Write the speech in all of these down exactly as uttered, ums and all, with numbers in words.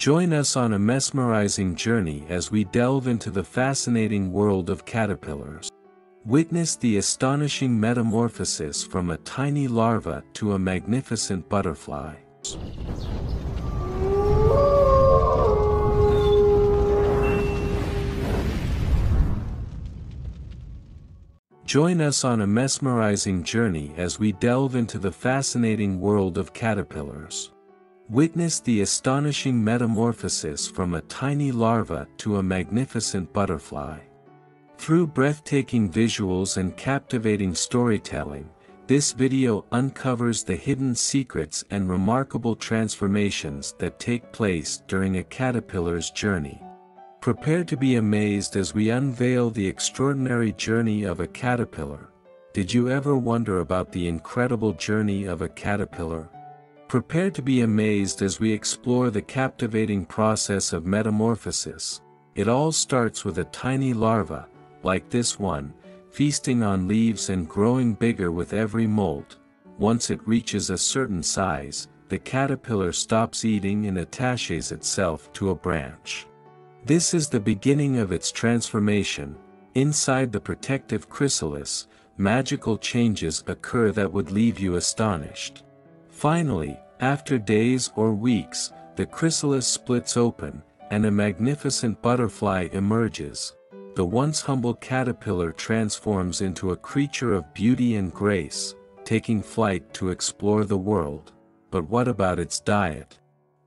Join us on a mesmerizing journey as we delve into the fascinating world of caterpillars. Witness the astonishing metamorphosis from a tiny larva to a magnificent butterfly. Join us on a mesmerizing journey as we delve into the fascinating world of caterpillars. Witness the astonishing metamorphosis from a tiny larva to a magnificent butterfly. Through breathtaking visuals and captivating storytelling, this video uncovers the hidden secrets and remarkable transformations that take place during a caterpillar's journey. Prepare to be amazed as we unveil the extraordinary journey of a caterpillar. Did you ever wonder about the incredible journey of a caterpillar? Prepare to be amazed as we explore the captivating process of metamorphosis. It all starts with a tiny larva, like this one, feasting on leaves and growing bigger with every molt. Once it reaches a certain size, the caterpillar stops eating and attaches itself to a branch. This is the beginning of its transformation. Inside the protective chrysalis, magical changes occur that would leave you astonished. Finally, after days or weeks, the chrysalis splits open, and a magnificent butterfly emerges. The once humble caterpillar transforms into a creature of beauty and grace, taking flight to explore the world. But what about its diet?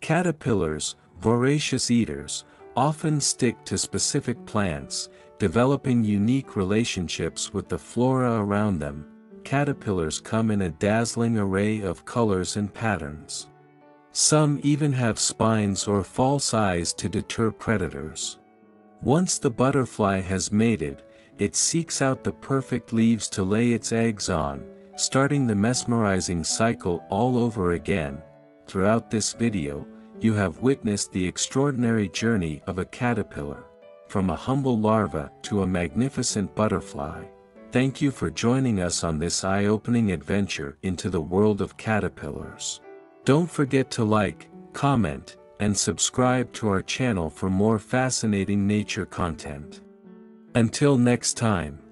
Caterpillars, voracious eaters, often stick to specific plants, developing unique relationships with the flora around them. Caterpillars come in a dazzling array of colors and patterns. Some even have spines or false eyes to deter predators. Once the butterfly has mated, it seeks out the perfect leaves to lay its eggs on, starting the mesmerizing cycle all over again. Throughout this video, you have witnessed the extraordinary journey of a caterpillar, from a humble larva to a magnificent butterfly. Thank you for joining us on this eye-opening adventure into the world of caterpillars. Don't forget to like, comment, and subscribe to our channel for more fascinating nature content. Until next time.